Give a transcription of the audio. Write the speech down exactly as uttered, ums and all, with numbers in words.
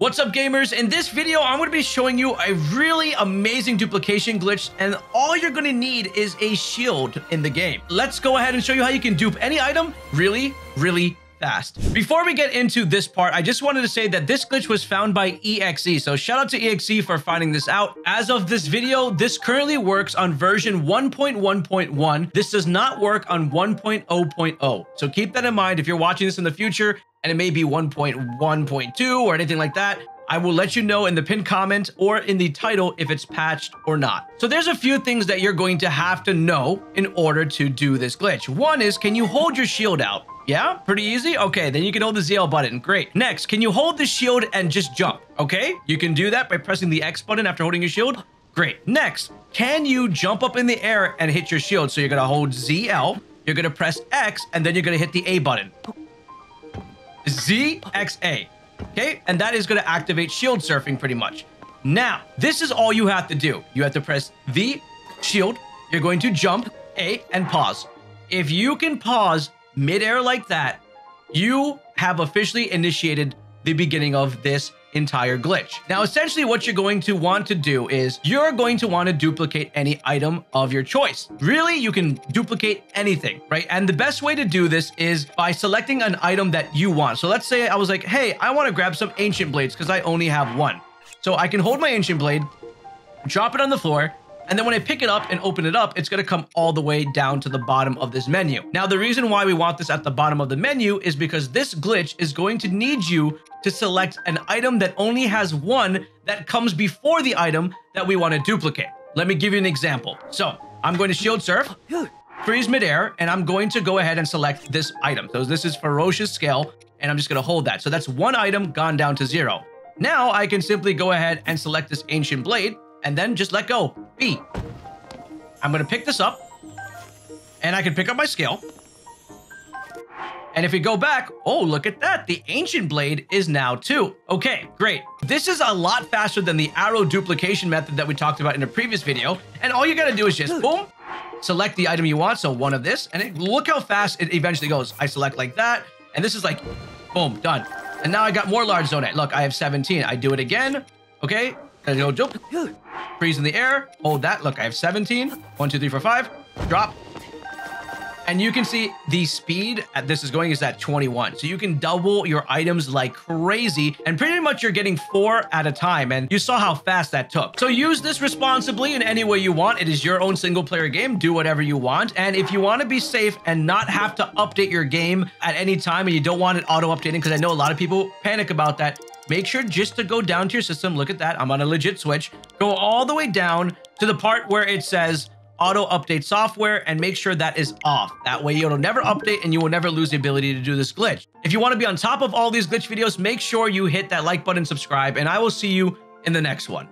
What's up, gamers? In this video, I'm gonna be showing you a really amazing duplication glitch, and all you're gonna need is a shield in the game. Let's go ahead and show you how you can dupe any item really, really fast. Before we get into this part, I just wanted to say that this glitch was found by E X E. So shout out to E X E for finding this out. As of this video, this currently works on version one point one point one. This does not work on one point zero point zero. So keep that in mind if you're watching this in the future. And it may be one point one point two or anything like that. I will let you know in the pinned comment or in the title if it's patched or not. So there's a few things that you're going to have to know in order to do this glitch. One is, can you hold your shield out? Yeah, pretty easy. Okay, then you can hold the Z L button. Great. Next, can you hold the shield and just jump? Okay, you can do that by pressing the X button after holding your shield. Great. Next, can you jump up in the air and hit your shield? So you're going to hold Z L, you're going to press X, and then you're going to hit the A button. Z X A. Okay, and that is going to activate shield surfing pretty much. Now, this is all you have to do. You have to press the shield. You're going to jump, A, and pause. If you can pause midair like that, you have officially initiated the beginning of this entire glitch. Now, essentially what you're going to want to do is you're going to want to duplicate any item of your choice. Really, you can duplicate anything, right? And the best way to do this is by selecting an item that you want. So let's say I was like, hey, I want to grab some ancient blades because I only have one. So I can hold my ancient blade, drop it on the floor, and then when I pick it up and open it up, it's going to come all the way down to the bottom of this menu. Now, the reason why we want this at the bottom of the menu is because this glitch is going to need you to select an item that only has one that comes before the item that we want to duplicate. Let me give you an example. So I'm going to shield surf, freeze midair, and I'm going to go ahead and select this item. So this is Ferocious Scale, and I'm just going to hold that. So that's one item gone down to zero. Now I can simply go ahead and select this Ancient Blade, and then just let go, B. I'm gonna pick this up, and I can pick up my scale. And if we go back, oh, look at that. The Ancient Blade is now two. Okay, great. This is a lot faster than the arrow duplication method that we talked about in a previous video. And all you gotta do is just, boom, select the item you want, so one of this, and it, look how fast it eventually goes. I select like that, and this is like, boom, done. And now I got more large zone. Look, I have seventeen. I do it again, okay? And go jump, freeze in the air, hold that. Look, I have seventeen. One, two, three, four, five. Drop. And you can see the speed at this is going is at twenty-one. So you can double your items like crazy. And pretty much you're getting four at a time. And you saw how fast that took. So use this responsibly in any way you want. It is your own single player game. Do whatever you want. And if you want to be safe and not have to update your game at any time and you don't want it auto updating, because I know a lot of people panic about that, make sure just to go down to your system. Look at that. I'm on a legit Switch. Go all the way down to the part where it says auto update software and make sure that is off. That way it'll never update and you will never lose the ability to do this glitch. If you want to be on top of all these glitch videos, make sure you hit that like button, subscribe, and I will see you in the next one.